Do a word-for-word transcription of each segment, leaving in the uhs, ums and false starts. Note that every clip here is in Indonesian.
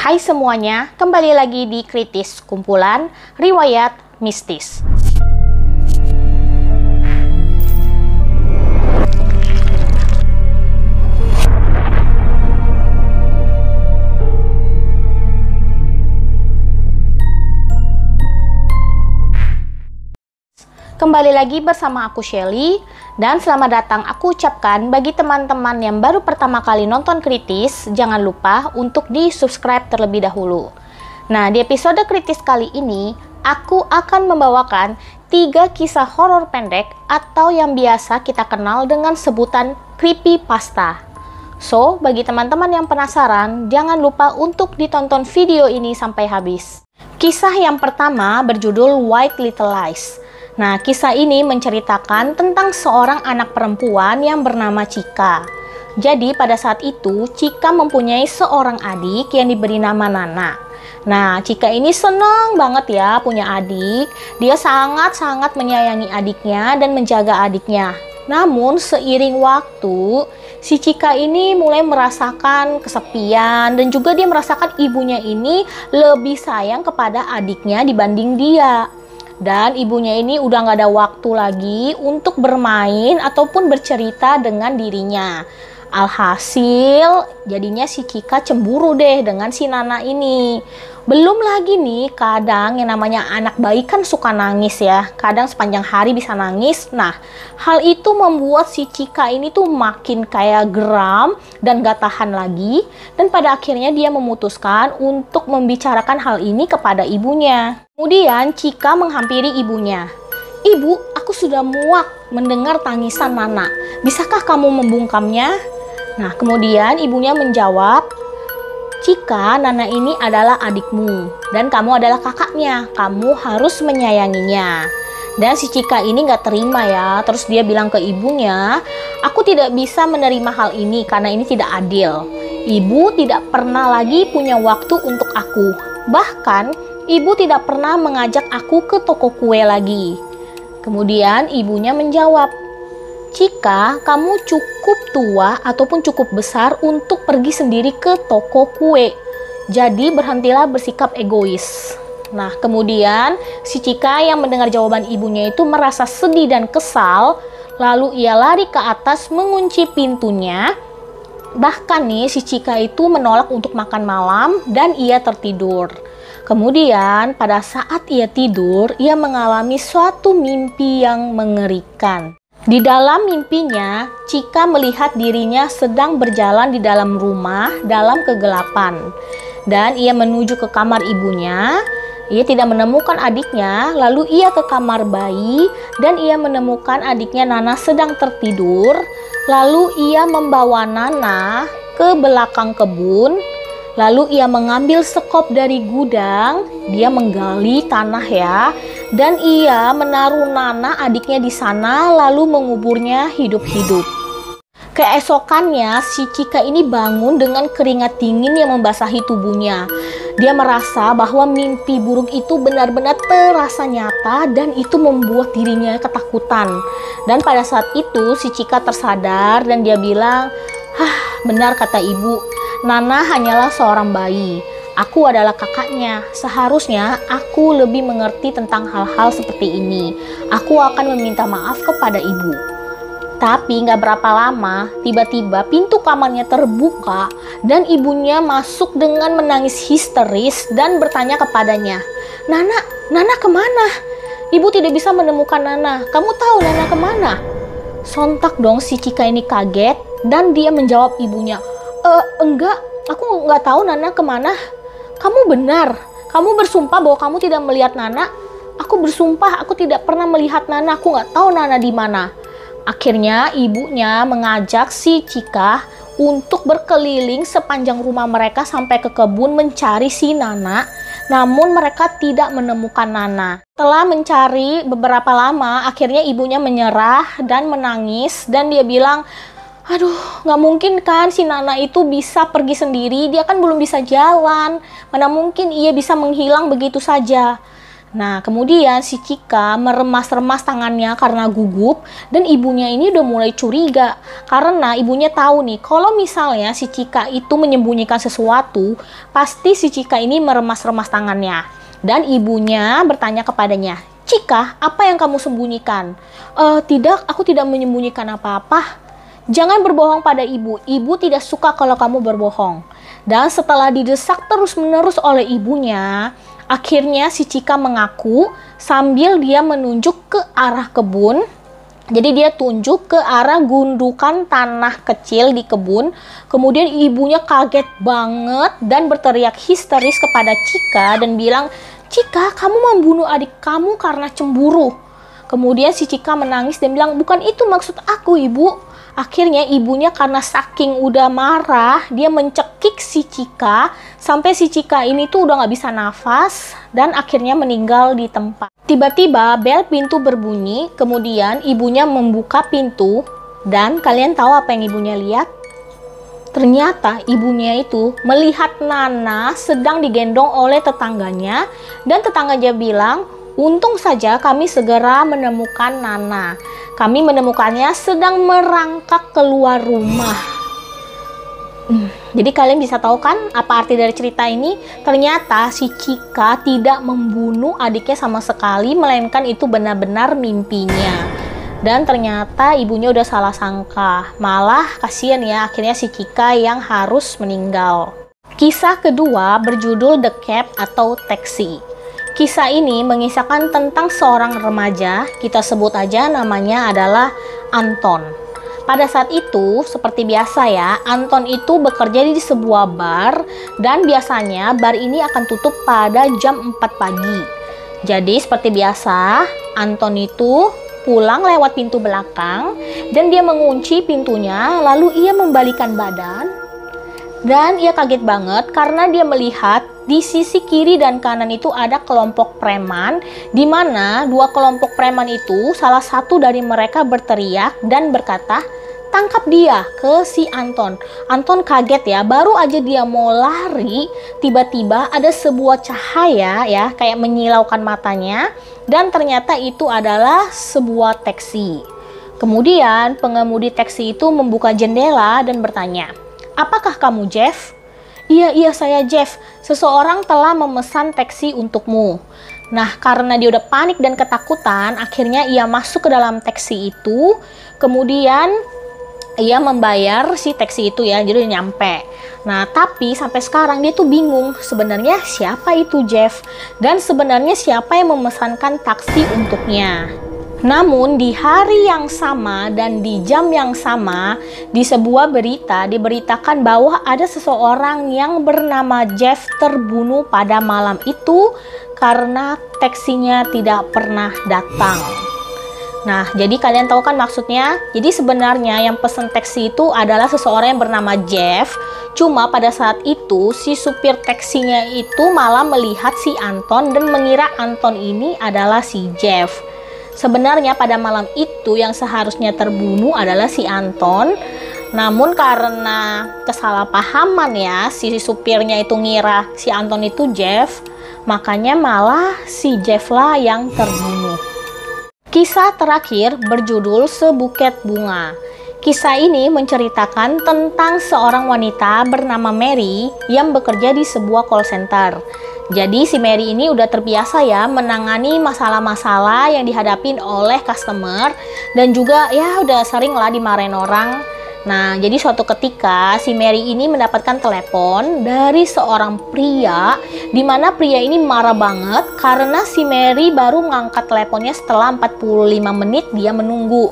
Hai semuanya, kembali lagi di Kritis, kumpulan riwayat mistis. Kembali lagi bersama aku Shelly, dan selamat datang aku ucapkan bagi teman-teman yang baru pertama kali nonton Kritis, jangan lupa untuk di-subscribe terlebih dahulu. Nah, di episode Kritis kali ini, aku akan membawakan tiga kisah horor pendek atau yang biasa kita kenal dengan sebutan creepypasta. So, bagi teman-teman yang penasaran, jangan lupa untuk ditonton video ini sampai habis. Kisah yang pertama berjudul White Little Lies. Nah, kisah ini menceritakan tentang seorang anak perempuan yang bernama Chika. Jadi, pada saat itu Chika mempunyai seorang adik yang diberi nama Nana. Nah, Chika ini seneng banget ya punya adik. Dia sangat-sangat menyayangi adiknya dan menjaga adiknya. Namun, seiring waktu, si Chika ini mulai merasakan kesepian dan juga dia merasakan ibunya ini lebih sayang kepada adiknya dibanding dia. Dan ibunya ini udah gak ada waktu lagi untuk bermain ataupun bercerita dengan dirinya. Alhasil jadinya si Chika cemburu deh dengan si Nana ini. Belum lagi nih, kadang yang namanya anak bayi kan suka nangis ya. Kadang sepanjang hari bisa nangis. Nah, hal itu membuat si Chika ini tuh makin kayak geram dan gak tahan lagi. Dan pada akhirnya dia memutuskan untuk membicarakan hal ini kepada ibunya. Kemudian Chika menghampiri ibunya. Ibu, aku sudah muak mendengar tangisan Nana. Bisakah kamu membungkamnya? Nah, kemudian ibunya menjawab, Chika, Nana ini adalah adikmu dan kamu adalah kakaknya. Kamu harus menyayanginya. Dan si Chika ini gak terima ya. Terus dia bilang ke ibunya, aku tidak bisa menerima hal ini karena ini tidak adil. Ibu tidak pernah lagi punya waktu untuk aku. Bahkan ibu tidak pernah mengajak aku ke toko kue lagi. Kemudian ibunya menjawab, Chika, kamu cukup tua ataupun cukup besar untuk pergi sendiri ke toko kue. Jadi berhentilah bersikap egois. Nah, kemudian si Chika yang mendengar jawaban ibunya itu merasa sedih dan kesal. Lalu ia lari ke atas mengunci pintunya. Bahkan nih si Chika itu menolak untuk makan malam dan ia tertidur. Kemudian pada saat ia tidur, ia mengalami suatu mimpi yang mengerikan. Di dalam mimpinya, Chika melihat dirinya sedang berjalan di dalam rumah dalam kegelapan. Dan ia menuju ke kamar ibunya, ia tidak menemukan adiknya, lalu ia ke kamar bayi dan ia menemukan adiknya Nana sedang tertidur. Lalu ia membawa Nana ke belakang kebun. Lalu ia mengambil sekop dari gudang, dia menggali tanah ya, dan ia menaruh Nana adiknya di sana lalu menguburnya hidup-hidup. Keesokannya si Chika ini bangun dengan keringat dingin yang membasahi tubuhnya. Dia merasa bahwa mimpi buruk itu benar-benar terasa nyata dan itu membuat dirinya ketakutan. Dan pada saat itu si Chika tersadar dan dia bilang, "Hah, benar kata ibu. Nana hanyalah seorang bayi. Aku adalah kakaknya. Seharusnya aku lebih mengerti tentang hal-hal seperti ini. Aku akan meminta maaf kepada ibu." Tapi nggak berapa lama, tiba-tiba pintu kamarnya terbuka dan ibunya masuk dengan menangis histeris dan bertanya kepadanya, "Nana, Nana kemana? Ibu tidak bisa menemukan Nana. Kamu tahu Nana kemana?" Sontak dong si Chika ini kaget dan dia menjawab ibunya, E, enggak, aku nggak tahu Nana kemana. Kamu benar, kamu bersumpah bahwa kamu tidak melihat Nana. Aku bersumpah, aku tidak pernah melihat Nana. Aku nggak tahu Nana di mana. Akhirnya ibunya mengajak si Chika untuk berkeliling sepanjang rumah mereka sampai ke kebun mencari si Nana. Namun mereka tidak menemukan Nana. Setelah mencari beberapa lama, akhirnya ibunya menyerah dan menangis dan dia bilang, aduh, nggak mungkin kan si Nana itu bisa pergi sendiri, dia kan belum bisa jalan. Mana mungkin ia bisa menghilang begitu saja. Nah, kemudian si Chika meremas-remas tangannya karena gugup, dan ibunya ini udah mulai curiga karena ibunya tahu nih kalau misalnya si Chika itu menyembunyikan sesuatu, pasti si Chika ini meremas-remas tangannya. Dan ibunya bertanya kepadanya, "Chika, apa yang kamu sembunyikan?" "E, tidak, aku tidak menyembunyikan apa-apa." "Jangan berbohong pada ibu, ibu tidak suka kalau kamu berbohong." Dan setelah didesak terus-menerus oleh ibunya, akhirnya si Chika mengaku sambil dia menunjuk ke arah kebun. Jadi dia tunjuk ke arah gundukan tanah kecil di kebun. Kemudian ibunya kaget banget dan berteriak histeris kepada Chika dan bilang, "Chika, kamu membunuh adik kamu karena cemburu." Kemudian si Chika menangis dan bilang, "Bukan itu maksud aku, ibu." Akhirnya ibunya karena saking udah marah, dia mencekik si Chika sampai si Chika ini tuh udah gak bisa nafas dan akhirnya meninggal di tempat. Tiba-tiba bel pintu berbunyi, kemudian ibunya membuka pintu dan kalian tahu apa yang ibunya lihat? Ternyata ibunya itu melihat Nana sedang digendong oleh tetangganya dan tetangganya bilang, "Untung saja kami segera menemukan Nana. Kami menemukannya sedang merangkak keluar rumah." Hmm, jadi kalian bisa tahu kan apa arti dari cerita ini? Ternyata si Chika tidak membunuh adiknya sama sekali, melainkan itu benar-benar mimpinya. Dan ternyata ibunya udah salah sangka. Malah kasihan ya, akhirnya si Chika yang harus meninggal. Kisah kedua berjudul The Cap atau Taxi. Kisah ini mengisahkan tentang seorang remaja, kita sebut aja namanya adalah Anton. Pada saat itu, seperti biasa ya, Anton itu bekerja di sebuah bar dan biasanya bar ini akan tutup pada jam empat pagi. Jadi seperti biasa, Anton itu pulang lewat pintu belakang dan dia mengunci pintunya, lalu ia membalikan badan dan ia kaget banget karena dia melihat di sisi kiri dan kanan itu ada kelompok preman, di mana dua kelompok preman itu salah satu dari mereka berteriak dan berkata, "Tangkap dia," ke si Anton. Anton kaget ya, baru aja dia mau lari, tiba-tiba ada sebuah cahaya ya, kayak menyilaukan matanya, dan ternyata itu adalah sebuah taksi. Kemudian pengemudi taksi itu membuka jendela dan bertanya, "Apakah kamu Jeff?" "Iya, iya saya Jeff, seseorang telah memesan taksi untukmu." Nah, karena dia udah panik dan ketakutan, akhirnya ia masuk ke dalam taksi itu, kemudian ia membayar si taksi itu ya, jadi nyampe. Nah, tapi sampai sekarang dia tuh bingung sebenarnya siapa itu Jeff, dan sebenarnya siapa yang memesankan taksi untuknya. Namun di hari yang sama dan di jam yang sama, di sebuah berita diberitakan bahwa ada seseorang yang bernama Jeff terbunuh pada malam itu karena taksinya tidak pernah datang. Nah, jadi kalian tahu kan maksudnya? Jadi sebenarnya yang pesan taksi itu adalah seseorang yang bernama Jeff. Cuma pada saat itu si supir taksinya itu malah melihat si Anton dan mengira Anton ini adalah si Jeff. Sebenarnya pada malam itu yang seharusnya terbunuh adalah si Anton. Namun karena kesalahpahaman ya, si supirnya itu ngira si Anton itu Jeff, makanya malah si Jeff lah yang terbunuh. Kisah terakhir berjudul Sebuket Bunga. Kisah ini menceritakan tentang seorang wanita bernama Mary yang bekerja di sebuah call center. Jadi si Mary ini udah terbiasa ya menangani masalah-masalah yang dihadapin oleh customer dan juga ya udah sering lah dimarahin orang. Nah, jadi suatu ketika si Mary ini mendapatkan telepon dari seorang pria, di mana pria ini marah banget karena si Mary baru ngangkat teleponnya setelah empat puluh lima menit dia menunggu.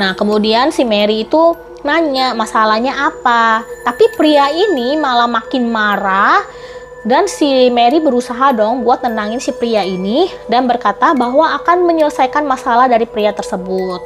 Nah, kemudian si Mary itu nanya masalahnya apa, tapi pria ini malah makin marah dan si Mary berusaha dong buat nenangin si pria ini dan berkata bahwa akan menyelesaikan masalah dari pria tersebut.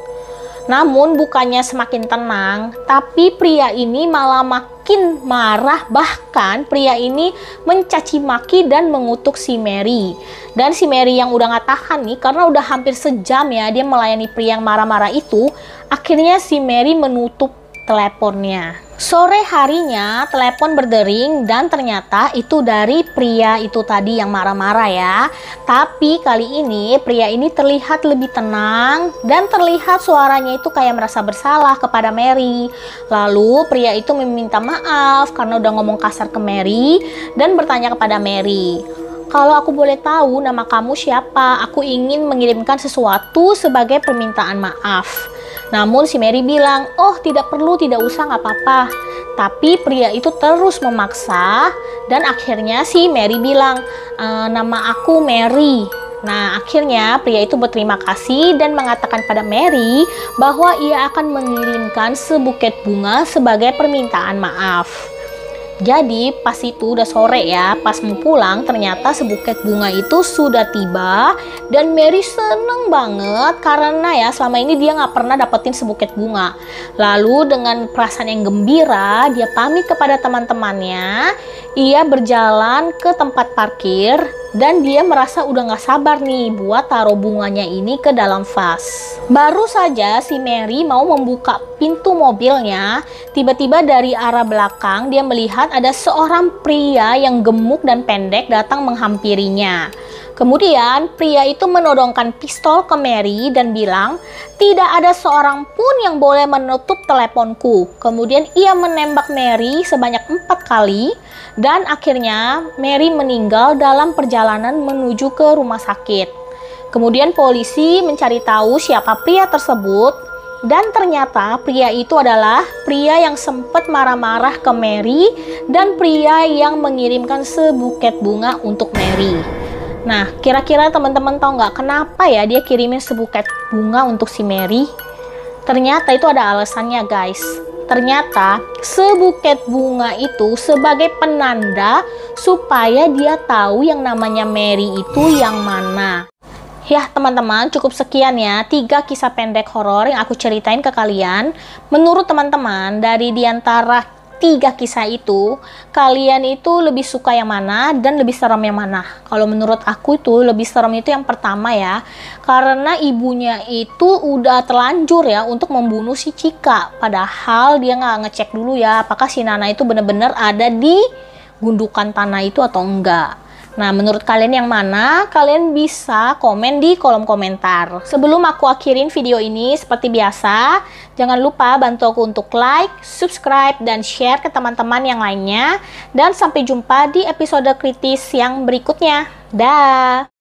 Namun bukannya semakin tenang, tapi pria ini malah makin marah, bahkan pria ini mencaci maki dan mengutuk si Mary. Dan si Mary yang udah gak tahan nih, karena udah hampir sejam ya dia melayani pria yang marah-marah itu, akhirnya si Mary menutup teleponnya. Sore harinya telepon berdering dan ternyata itu dari pria itu tadi yang marah-marah ya. Tapi kali ini pria ini terlihat lebih tenang dan terlihat suaranya itu kayak merasa bersalah kepada Mary. Lalu pria itu meminta maaf karena udah ngomong kasar ke Mary dan bertanya kepada Mary, "Kalau aku boleh tahu nama kamu siapa? Aku ingin mengirimkan sesuatu sebagai permintaan maaf." Namun si Mary bilang, "Oh tidak perlu, tidak usah, nggak apa-apa." Tapi pria itu terus memaksa dan akhirnya si Mary bilang, e, "Nama aku Mary." Nah akhirnya pria itu berterima kasih dan mengatakan pada Mary bahwa ia akan mengirimkan sebuket bunga sebagai permintaan maaf. Jadi pas itu udah sore ya, pas mau pulang ternyata sebuket bunga itu sudah tiba dan Mary seneng banget karena ya selama ini dia nggak pernah dapetin sebuket bunga. Lalu dengan perasaan yang gembira dia pamit kepada teman-temannya, ia berjalan ke tempat parkir dan dia merasa udah nggak sabar nih buat taruh bunganya ini ke dalam vas. Baru saja si Mary mau membuka pintu mobilnya, tiba-tiba dari arah belakang dia melihat ada seorang pria yang gemuk dan pendek datang menghampirinya. Kemudian pria itu menodongkan pistol ke Mary dan bilang, "Tidak ada seorang pun yang boleh menutup teleponku." Kemudian ia menembak Mary sebanyak empat kali dan akhirnya Mary meninggal dalam perjalanan menuju ke rumah sakit. Kemudian polisi mencari tahu siapa pria tersebut. Dan ternyata pria itu adalah pria yang sempat marah-marah ke Mary dan pria yang mengirimkan sebuket bunga untuk Mary. Nah, kira-kira teman-teman tahu nggak kenapa ya dia kirimin sebuket bunga untuk si Mary? Ternyata itu ada alasannya guys. Ternyata sebuket bunga itu sebagai penanda supaya dia tahu yang namanya Mary itu yang mana. Ya teman-teman, cukup sekian ya tiga kisah pendek horor yang aku ceritain ke kalian. Menurut teman-teman, dari diantara tiga kisah itu, kalian itu lebih suka yang mana dan lebih serem yang mana? Kalau menurut aku itu lebih serem itu yang pertama ya, karena ibunya itu udah terlanjur ya untuk membunuh si Cika. Padahal dia nggak ngecek dulu ya apakah si Nana itu bener-bener ada di gundukan tanah itu atau enggak. Nah, menurut kalian yang mana? Kalian bisa komen di kolom komentar. Sebelum aku akhirin video ini, seperti biasa, jangan lupa bantu aku untuk like, subscribe, dan share ke teman-teman yang lainnya. Dan sampai jumpa di episode kritis yang berikutnya. Dah.